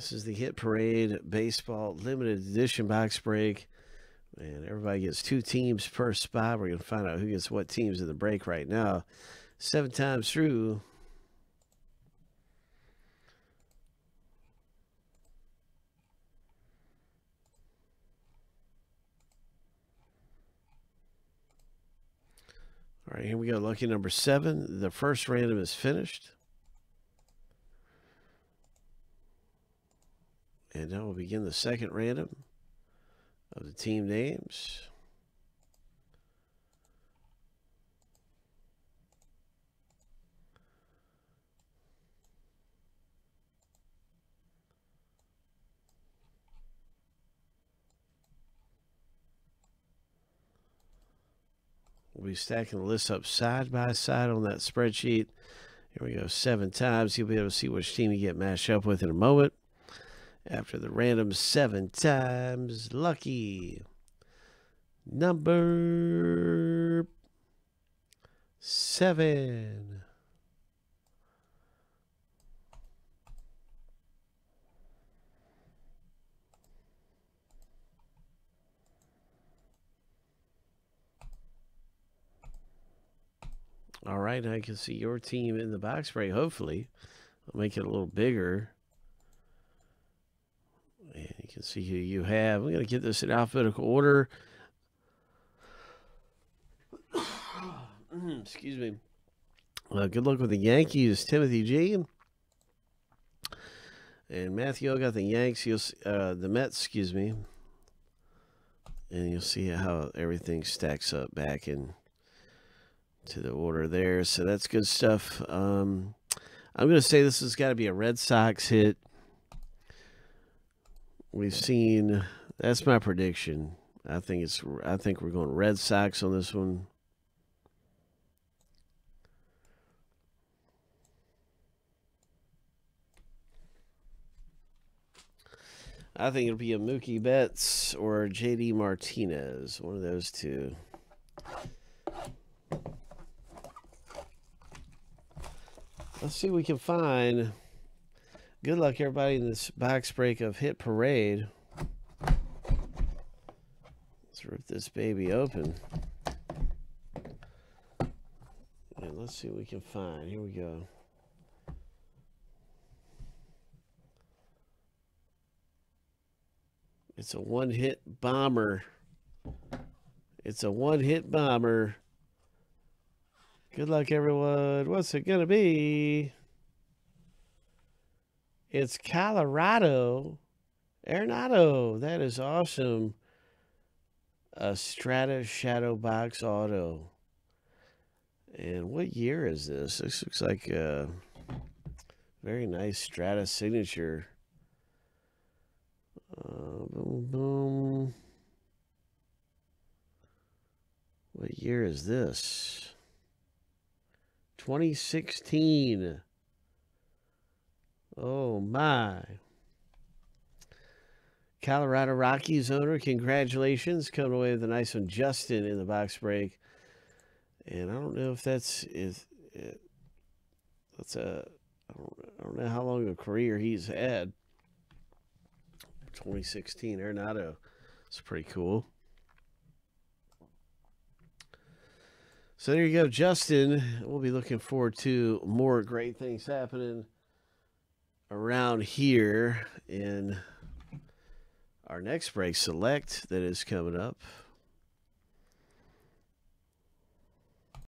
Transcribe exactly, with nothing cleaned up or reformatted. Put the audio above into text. This is the Hit Parade Baseball Limited Edition box break. And everybody gets two teams per spot. We're going to find out who gets what teams in the break right now. Seven times through. All right, here we go. Lucky number seven. The first random is finished. And now we'll begin the second random of the team names. We'll be stacking the list up side by side on that spreadsheet. Here we go, seven times. You'll be able to see which team you get matched up with in a moment. After the random seven times, lucky number seven. All right, I can see your team in the box break. Hopefully, I'll make it a little bigger. And you can see who you have. We're going to get this in alphabetical order. Excuse me. Uh, good luck with the Yankees, Timothy G. And Matthew O got the Yanks. You'll see, uh, the Mets, excuse me. And you'll see how everything stacks up back in to the order there. So that's good stuff. Um, I'm going to say this has got to be a Red Sox hit. We've seen, that's my prediction. I think it's, I think we're going Red Sox on this one. I think it'll be a Mookie Betts or J D Martinez, one of those two. Let's see what we can find. Good luck, everybody, in this box break of Hit Parade. Let's rip this baby open. And let's see what we can find. Here we go. It's a one-hit bomber. It's a one-hit bomber. Good luck, everyone. What's it going to be? It's Colorado, Arenado. That is awesome. A Strata Shadow Box Auto. And what year is this? This looks like a very nice Strata signature. Uh, boom, boom. What year is this? twenty sixteen. Oh, my. Colorado Rockies owner, congratulations. Coming away with a nice one, Justin, in the box break. And I don't know if that's... Is, it, that's a, I, don't, I don't know how long of a career he's had. twenty sixteen, Arenado. It's pretty cool. So there you go, Justin. We'll be looking forward to more great things happening around here in our next break select that is coming up.